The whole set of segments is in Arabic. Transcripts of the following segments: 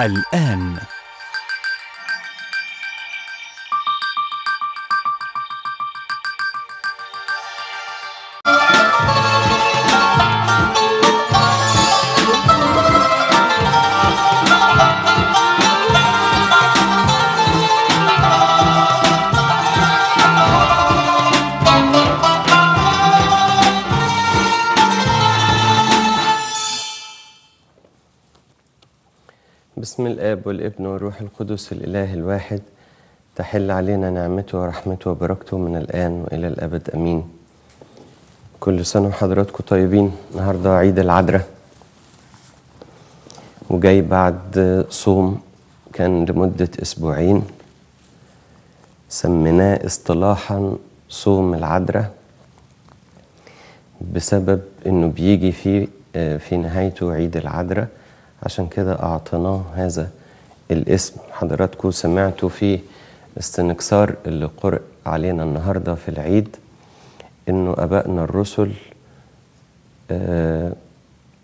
الآن. بسم الآب والابن والروح القدس الإله الواحد. تحل علينا نعمته ورحمته وبركته من الآن وإلى الأبد أمين. كل سنة وحضراتكم طيبين. النهاردة عيد العذراء، وجاي بعد صوم كان لمدة أسبوعين سميناه اصطلاحا صوم العذراء، بسبب إنه بيجي في نهايته عيد العذراء، عشان كده أعطيناه هذا الاسم. حضراتكم سمعتوا في استنكسار اللي قرأ علينا النهاردة في العيد إنه أبائنا الرسل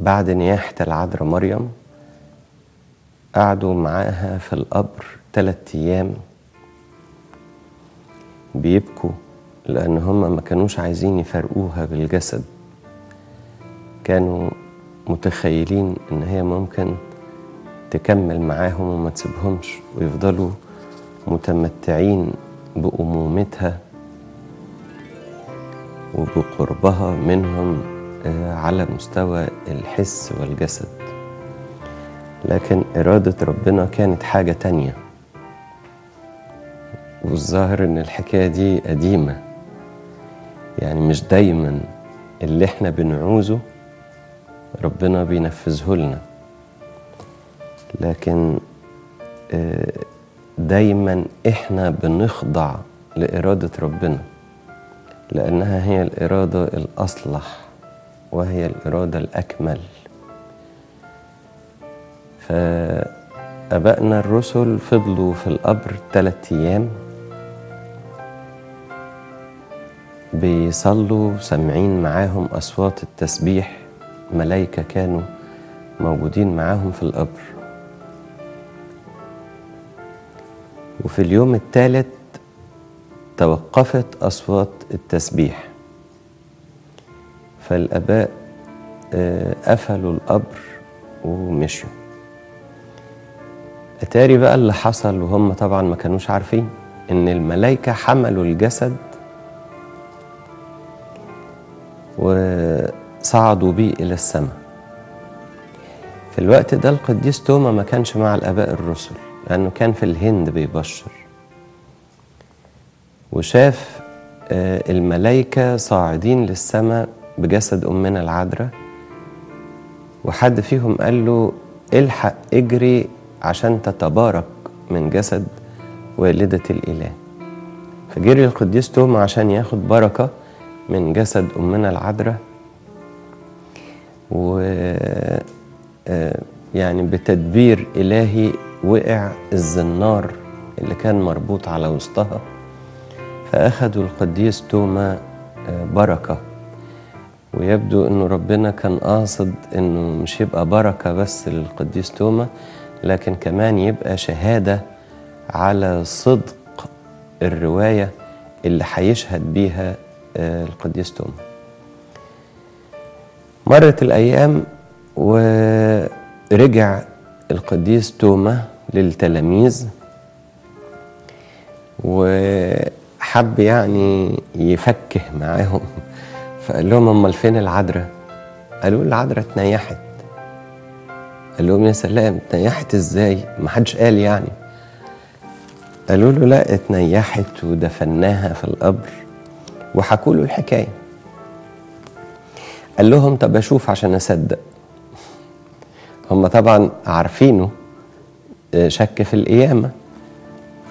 بعد نياحة العذراء مريم قعدوا معاها في القبر 3 أيام بيبكوا، لأن هم ما كانوش عايزين يفرقوها بالجسد، كانوا متخيلين إن هي ممكن تكمل معاهم وما تسيبهمش ويفضلوا متمتعين بأمومتها وبقربها منهم على مستوى الحس والجسد. لكن إرادة ربنا كانت حاجة تانية، والظاهر إن الحكاية دي قديمة، يعني مش دايما اللي احنا بنعوزه ربنا بينفذه لنا، لكن دايما احنا بنخضع لإرادة ربنا، لأنها هي الإرادة الأصلح وهي الإرادة الأكمل. فأبائنا الرسل فضلوا في القبر 3 أيام بيصلوا، سامعين معاهم أصوات التسبيح، ملايكة كانوا موجودين معاهم في القبر. وفي اليوم الثالث توقفت أصوات التسبيح، فالآباء قفلوا القبر ومشوا. أتاري بقى اللي حصل، وهم طبعا ما كانوش عارفين، إن الملايكة حملوا الجسد صعدوا بيه إلى السماء. في الوقت ده القديس توما ما كانش مع الآباء الرسل، لأنه كان في الهند بيبشر، وشاف الملايكة صاعدين للسماء بجسد أمنا العذراء، وحد فيهم قال له الحق اجري عشان تتبارك من جسد والدة الإله. فجري القديس توما عشان ياخد بركة من جسد أمنا العذراء، و يعني بتدبير إلهي وقع الزنار اللي كان مربوط على وسطها، فأخدوا القديس توما بركة. ويبدو أنه ربنا كان قاصد أنه مش يبقى بركة بس للقديس توما، لكن كمان يبقى شهادة على صدق الرواية اللي هيشهد بيها القديس توما. مرت الأيام ورجع القديس توما للتلاميذ، وحب يعني يفكه معاهم، فقال لهم أمال فين العذراء؟ قالوا العذراء اتنيحت. قال لهم يا سلام، اتنيحت ازاي؟ محدش قال يعني. قالوا له لا، اتنيحت ودفناها في القبر، وحكوا له الحكاية. قال لهم طب أشوف عشان أصدق. هم طبعا عارفينه شك في القيامة،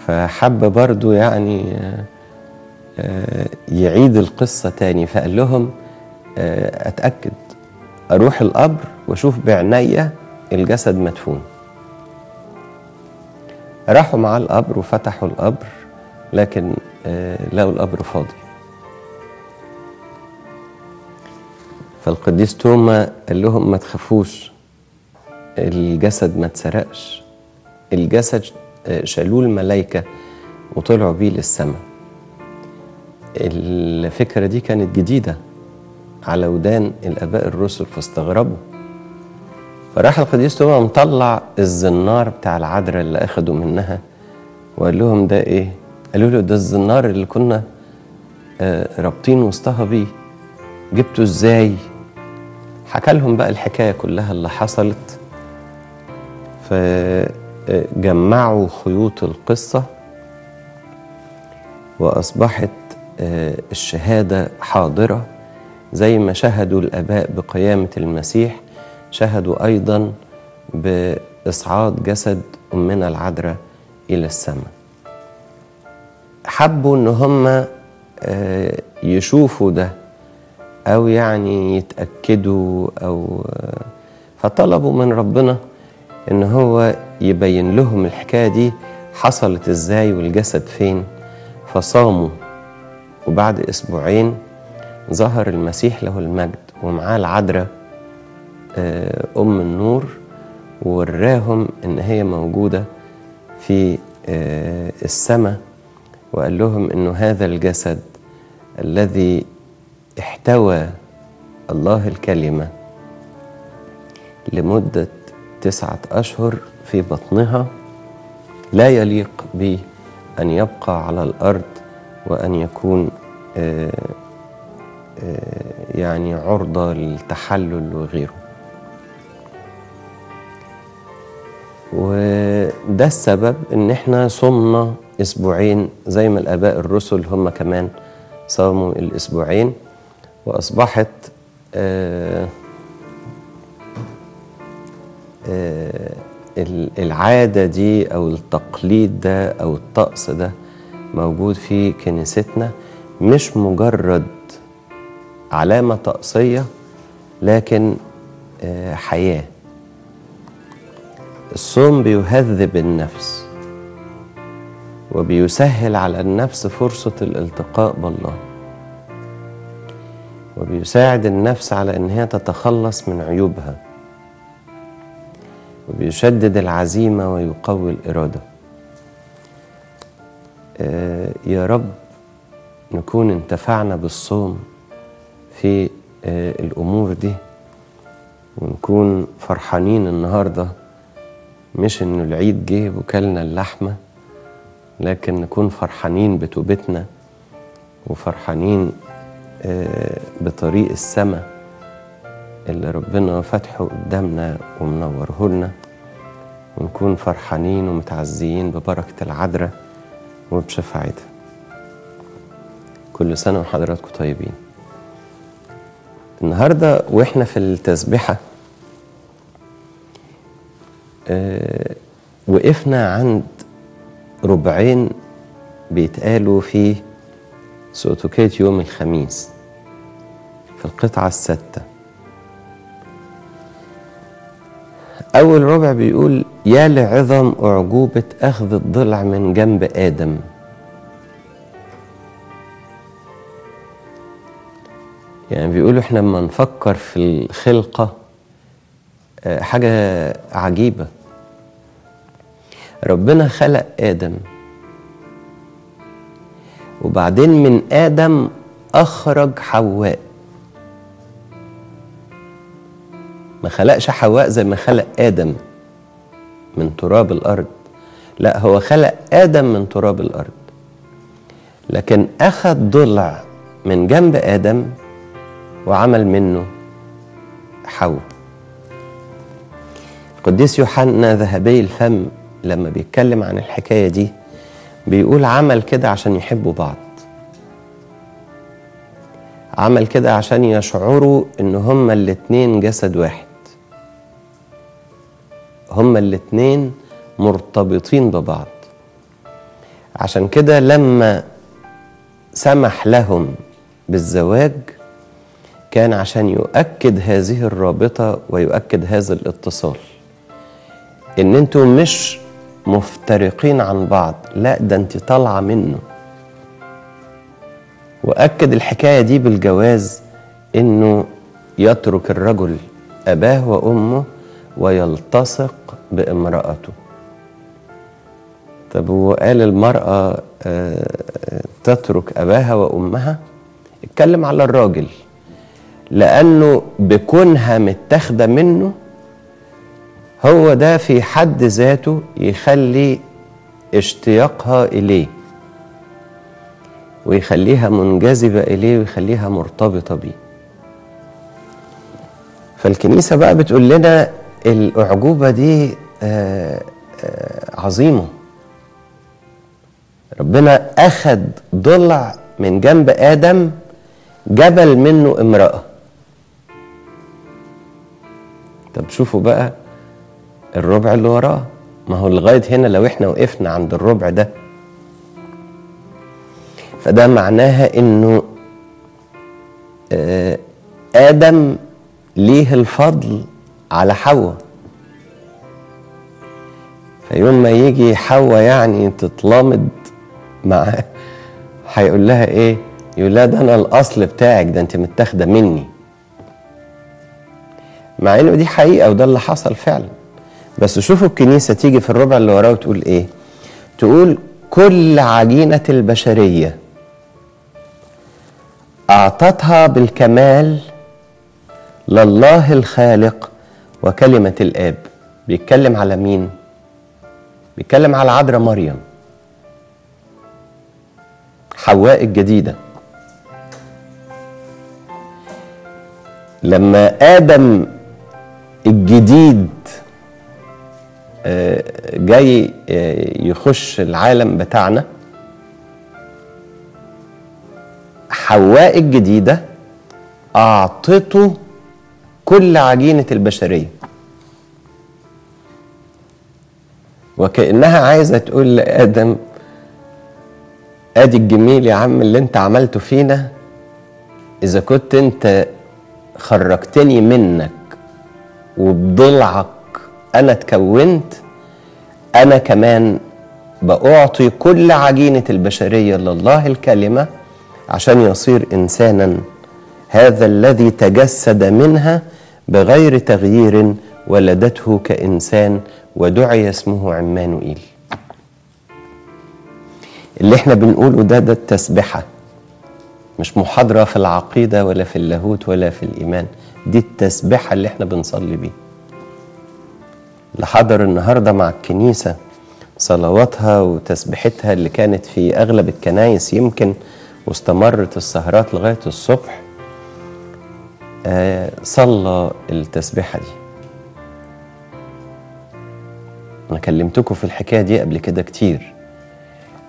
فحب برضو يعني يعيد القصة تاني، فقال لهم أتأكد، أروح القبر وأشوف بعناية الجسد مدفون. راحوا مع القبر وفتحوا القبر، لكن لقوا القبر فاضي. فالقديس توما قال لهم ما تخافوش، الجسد ما اتسرقش، الجسد شالوه الملائكة وطلعوا بيه للسماء. الفكرة دي كانت جديدة على ودان الآباء الرسل فاستغربوا، فراح القديس توما مطلع الزنار بتاع العذراء اللي أخدوا منها وقال لهم ده إيه؟ قالوا له ده الزنار اللي كنا رابطين وسطها بيه، جبته إزاي؟ حكى لهم بقى الحكاية كلها اللي حصلت، فجمعوا خيوط القصة وأصبحت الشهادة حاضرة. زي ما شهدوا الآباء بقيامة المسيح شهدوا أيضا بإصعاد جسد أمنا العذراء إلى السماء. حبوا إن هم يشوفوا ده أو يعني يتأكدوا أو فطلبوا من ربنا إن هو يبين لهم الحكاية دي حصلت إزاي والجسد فين. فصاموا وبعد أسبوعين ظهر المسيح له المجد ومعاه العذراء أم النور، ووراهم إن هي موجودة في السماء، وقال لهم إنه هذا الجسد الذي احتوى الله الكلمة لمدة 9 أشهر في بطنها لا يليق به أن يبقى على الأرض وأن يكون يعني عرضة للتحلل وغيره. وده السبب إن احنا صمنا أسبوعين زي ما الآباء الرسل هم كمان صاموا الأسبوعين، وأصبحت العادة دي أو التقليد ده أو الطقس ده موجود في كنيستنا، مش مجرد علامة طقسية لكن حياة. الصوم بيهذب النفس وبيسهل على النفس فرصة الالتقاء بالله، وبيساعد النفس على أنها تتخلص من عيوبها، وبيشدد العزيمة ويقوي الإرادة. يا رب نكون انتفعنا بالصوم في الأمور دي، ونكون فرحانين النهاردة مش إنه العيد جه وكلنا اللحمة، لكن نكون فرحانين بتوبتنا وفرحانين بطريق السماء اللي ربنا فاتحه قدامنا ومنوره لنا، ونكون فرحانين ومتعزيين ببركة العذراء وبشفاعتها. كل سنة وحضراتكم طيبين. النهاردة وإحنا في التسبيحة وقفنا عند ربعين بيتقالوا في سؤتوكات يوم الخميس في القطعة السادسة. أول ربع بيقول يا لعظم أعجوبة أخذ الضلع من جنب آدم. يعني بيقولوا إحنا لما نفكر في الخلقة حاجة عجيبة، ربنا خلق آدم وبعدين من آدم أخرج حواء، ما خلقش حواء زي ما خلق آدم من تراب الأرض، لا هو خلق آدم من تراب الأرض، لكن أخذ ضلع من جنب آدم وعمل منه حواء. القديس يوحنا ذهبي الفم لما بيتكلم عن الحكاية دي بيقول عمل كده عشان يحبوا بعض، عمل كده عشان يشعروا إن هما الاتنين جسد واحد، هما الاتنين مرتبطين ببعض. عشان كده لما سمح لهم بالزواج كان عشان يؤكد هذه الرابطة ويؤكد هذا الاتصال، إن انتوا مش مفترقين عن بعض، لا ده انت طالعة منه. وأكد الحكاية دي بالجواز، إنه يترك الرجل أباه وأمه ويلتصق بامرأته. طب وقال المرأة تترك أباها وأمها، اتكلم على الراجل، لأنه بكونها متاخدة منه هو ده في حد ذاته يخلي اشتياقها إليه ويخليها منجذبة إليه ويخليها مرتبطة بيه. فالكنيسة بقى بتقول لنا الأعجوبة دي عظيمة، ربنا أخد ضلع من جنب آدم جبل منه امرأة. طب شوفوا بقى الربع اللي وراه، ما هو لغاية هنا لو احنا وقفنا عند الربع ده فده معناها انه آدم ليه الفضل على حواء. فيوم ما يجي حواء يعني تتلامض معاه هيقول لها ايه؟ يقول لها ده انا الاصل بتاعك، ده انت متاخده مني. مع انه دي حقيقه وده اللي حصل فعلا، بس شوفوا الكنيسه تيجي في الربع اللي وراه وتقول ايه؟ تقول كل عجينه البشريه اعطتها بالكمال لله الخالق وكلمه الاب. بيتكلم على مين؟ بيتكلم على العذراء مريم حواء الجديدة. لما آدم الجديد جاي يخش العالم بتاعنا، حواء الجديدة أعطته كل عجينة البشرية، وكأنها عايزة تقول لآدم ادي الجميل يا عم اللي انت عملته فينا، اذا كنت انت خرجتني منك وبضلعك انا اتكونت، انا كمان بأعطي كل عجينة البشرية لله الكلمة عشان يصير انسانا، هذا الذي تجسد منها بغير تغيير ولدته كإنسان ودعي اسمه عمانوئيل. اللي احنا بنقوله ده التسبحة، مش محاضرة في العقيدة ولا في اللاهوت ولا في الإيمان، دي التسبحة اللي احنا بنصلي بيه. اللي حضر النهاردة مع الكنيسة صلواتها وتسبحتها اللي كانت في أغلب الكنايس يمكن واستمرت السهرات لغاية الصبح، صلى التسبحة دي. أنا كلمتكم في الحكاية دي قبل كده كتير،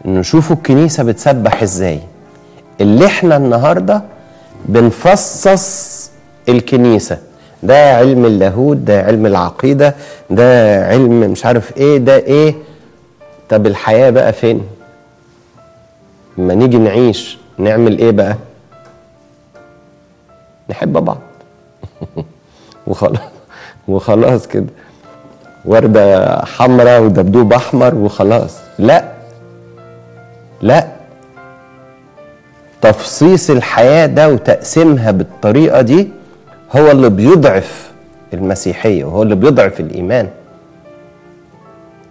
إنه شوفوا الكنيسة بتسبح إزاي. اللي إحنا النهاردة بنفصص الكنيسة، ده علم اللاهوت، ده علم العقيدة، ده علم مش عارف إيه، ده إيه. طب الحياة بقى فين؟ لما نيجي نعيش نعمل إيه بقى؟ نحب بعض وخلاص كده، وردة حمراء ودبدوب أحمر وخلاص. لا، تفصيص الحياة ده وتقسيمها بالطريقة دي هو اللي بيضعف المسيحية وهو اللي بيضعف الإيمان.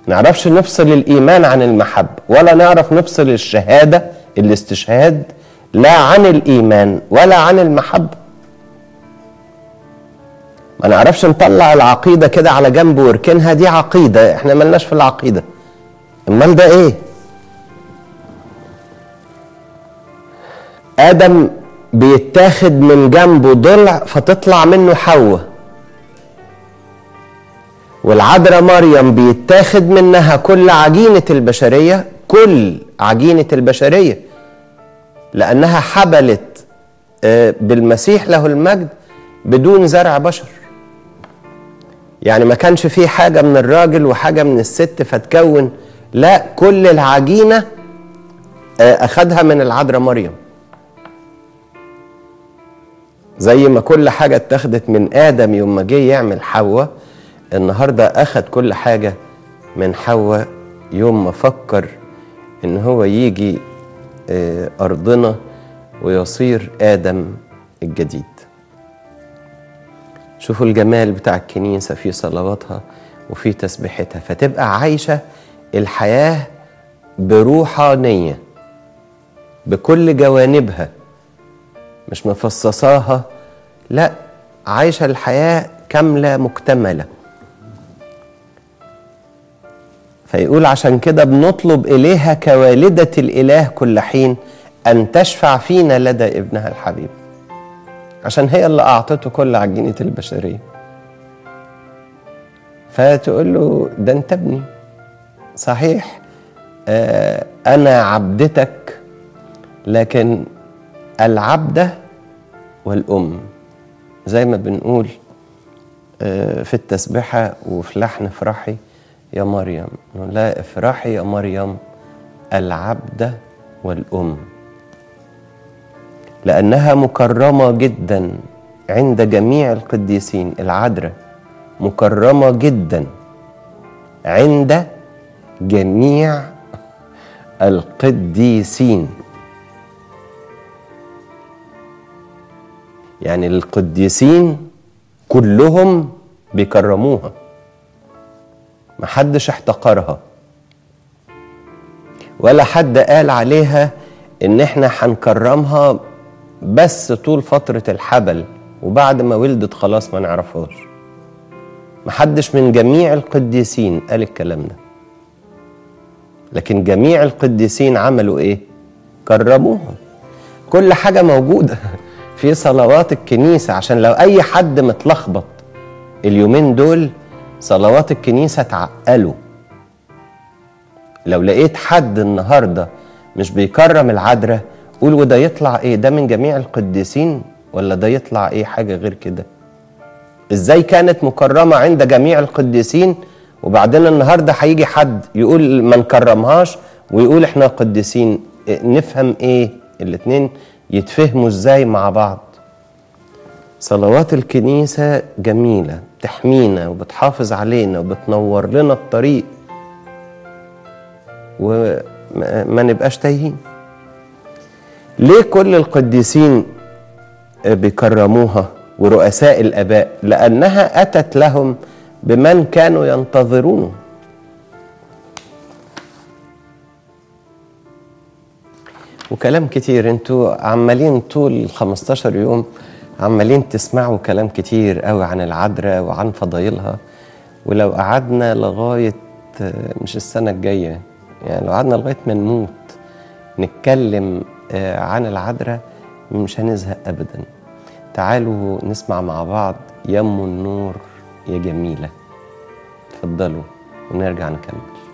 ما نعرفش نفصل الإيمان عن المحبة، ولا نعرف نفصل الشهادة الاستشهاد لا عن الإيمان ولا عن المحبة. ما نعرفش نطلع العقيدة كده على جنب واركنها، دي عقيدة احنا ملناش في العقيدة. امال ده ايه؟ آدم بيتاخد من جنبه ضلع فتطلع منه حواء، والعذراء مريم بيتاخد منها كل عجينة البشرية، كل عجينة البشرية، لأنها حبلت بالمسيح له المجد بدون زرع بشر. يعني ما كانش فيه حاجة من الراجل وحاجة من الست فتكون، لا، كل العجينة أخدها من العذراء مريم. زي ما كل حاجة اتاخدت من آدم يوم ما جه يعمل حواء، النهاردة أخد كل حاجة من حواء يوم ما فكر إن هو يجي أرضنا ويصير آدم الجديد. شوفوا الجمال بتاع الكنيسة في صلواتها وفي تسبيحتها، فتبقى عايشة الحياة بروحانية بكل جوانبها، مش مفصصاها، لا عايشة الحياة كاملة مكتملة. فيقول عشان كده بنطلب إليها كوالدة الإله كل حين أن تشفع فينا لدى ابنها الحبيب، عشان هي اللي أعطته كل عجينة البشرية. فتقول له ده أنت ابني صحيح، أنا عبدتك، لكن العبدة والأم زي ما بنقول في التسبيحة وفي لحن افرحي يا مريم، لا افرحي يا مريم العبدة والأم، لأنها مكرمة جدا عند جميع القديسين. العذراء مكرمة جدا عند جميع القديسين، يعني القديسين كلهم بيكرموها، محدش احتقرها ولا حد قال عليها ان احنا هنكرمها بس طول فترة الحبل وبعد ما ولدت خلاص ما نعرفهاش. محدش من جميع القديسين قال الكلام ده، لكن جميع القديسين عملوا ايه؟ كرموها. كل حاجة موجودة في صلوات الكنيسة، عشان لو اي حد متلخبط اليومين دول صلوات الكنيسة تعقلوا. لو لقيت حد النهاردة مش بيكرم العذراء قول وده يطلع ايه؟ ده من جميع القديسين ولا ده يطلع ايه حاجة غير كده؟ ازاي كانت مكرمة عند جميع القديسين وبعدين النهاردة هيجي حد يقول ما نكرمهاش ويقول احنا قديسين؟ نفهم ايه؟ الاتنين يتفهموا ازاي مع بعض؟ صلوات الكنيسة جميلة، بتحمينا وبتحافظ علينا وبتنور لنا الطريق وما نبقاش تايهين. ليه كل القديسين بيكرموها ورؤساء الآباء؟ لأنها أتت لهم بمن كانوا ينتظرونه. وكلام كتير، انتوا عمالين طول 15 يوم عمالين تسمعوا كلام كتير قوي عن العذراء وعن فضايلها، ولو قعدنا لغاية مش السنة الجاية، يعني لو قعدنا لغاية ما نموت نتكلم عن العذراء مش هنزهق أبدا. تعالوا نسمع مع بعض يم النور يا جميلة، اتفضلوا ونرجع نكمل.